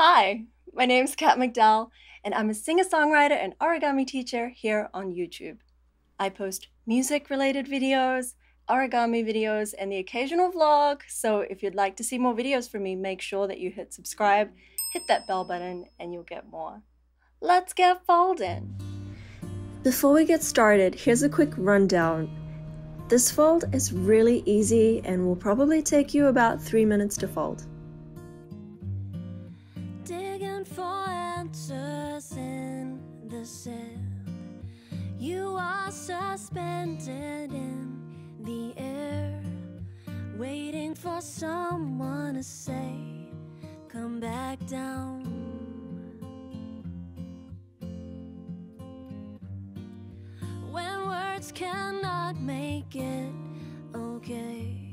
Hi, my name's Kat McDowell, and I'm a singer-songwriter and origami teacher here on YouTube. I post music-related videos, origami videos, and the occasional vlog, so if you'd like to see more videos from me, make sure that you hit subscribe, hit that bell button, and you'll get more. Let's get folding! Before we get started, here's a quick rundown. This fold is really easy and will probably take you about 3 minutes to fold. Digging for answers in the sand, you are suspended in the air, waiting for someone to say, come back down. When words cannot make it okay,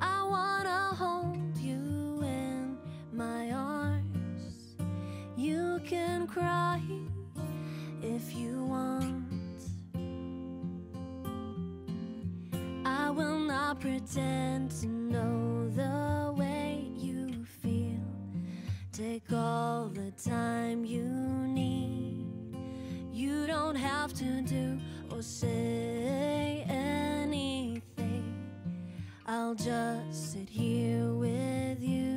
I wanna hold you in my arms. You can cry if you want. I will not pretend to know the way you feel. Take all the time you need. You don't have to do or say anything. I'll just sit here with you.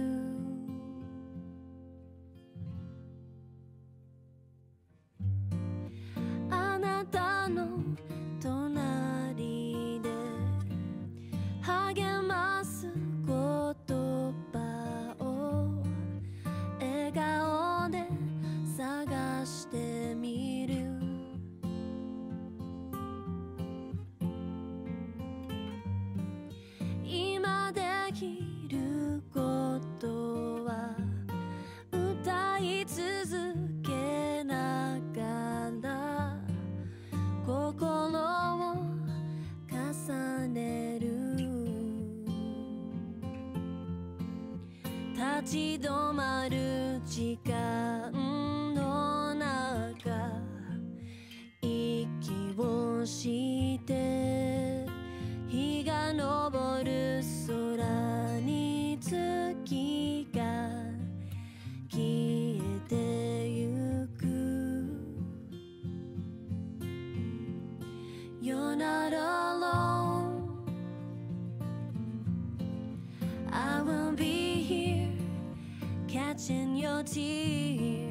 Tears,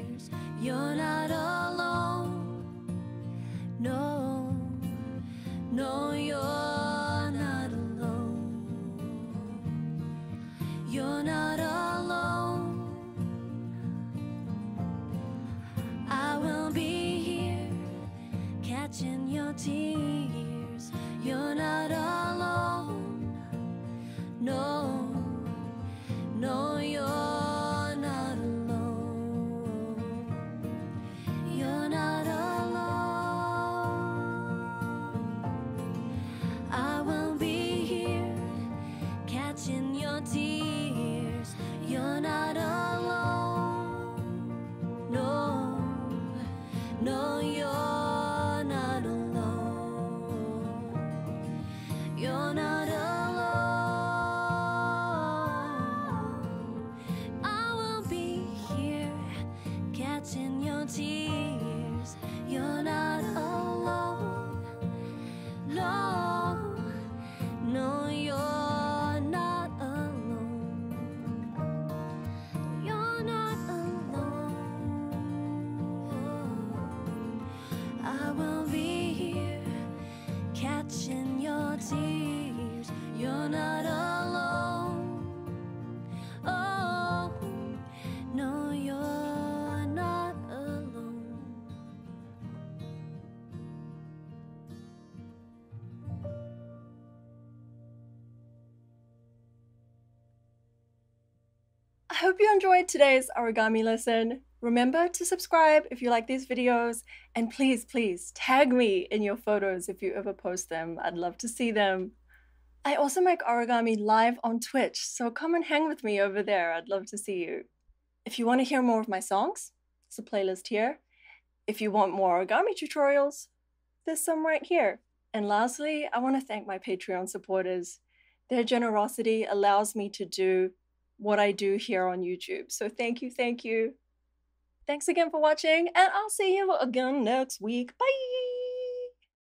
you're not alone. No, no, you're not alone. You're not alone. I will be here catching your tears. You're not alone. No, no, you're I hope you enjoyed today's origami lesson. Remember to subscribe if you like these videos, and please, please tag me in your photos if you ever post them. I'd love to see them. I also make origami live on Twitch, so come and hang with me over there. I'd love to see you. If you want to hear more of my songs, there's a playlist here. If you want more origami tutorials, there's some right here. And lastly, I want to thank my Patreon supporters. Their generosity allows me to do what I do here on YouTube. So thank you, thank you. Thanks again for watching, and I'll see you again next week. Bye.